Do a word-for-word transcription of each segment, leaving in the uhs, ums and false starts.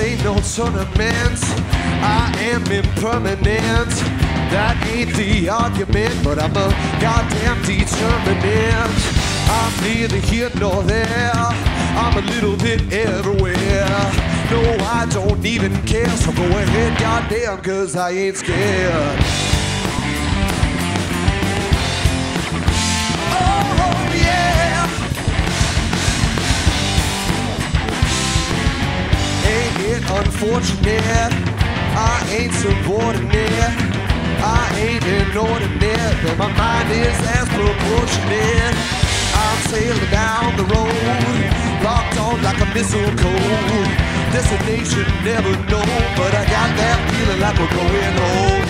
Ain't no tournament, I am impermanent. That ain't the argument, but I'm a goddamn determinant. I'm neither here nor there, I'm a little bit everywhere. No, I don't even care, so go ahead, goddamn, cause I ain't scared. Unfortunate, I ain't subordinate, I ain't inordinate, but my mind is as proportionate. I'm sailing down the road, locked on like a missile code. Destination never known, but I got that feeling like we're going home.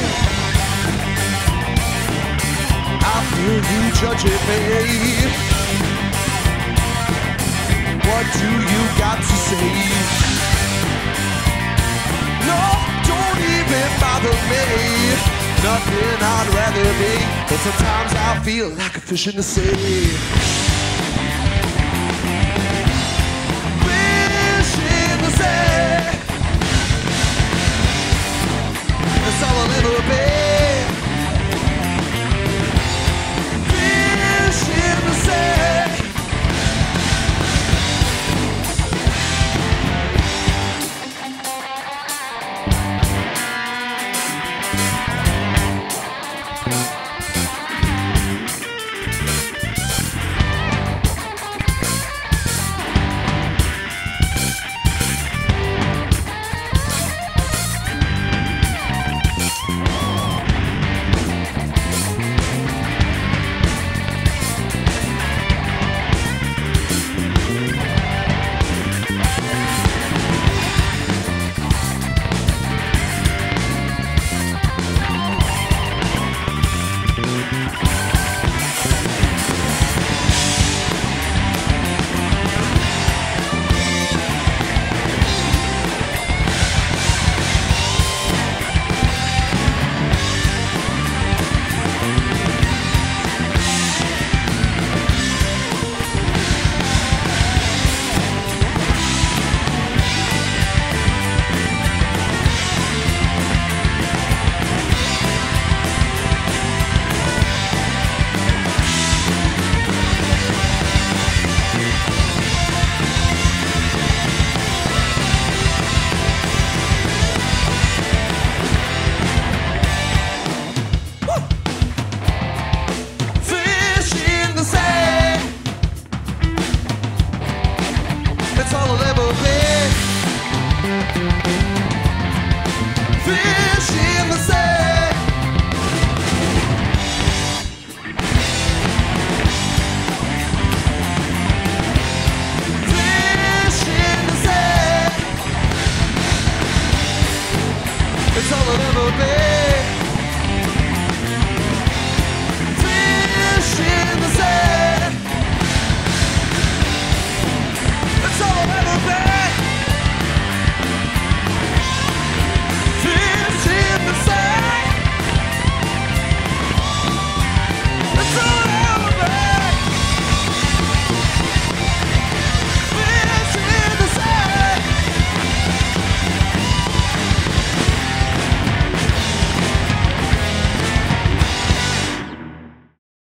I feel you judging me. What do you got to say? No, don't even bother me. Nothing I'd rather be, but sometimes I feel like a fish in the sea.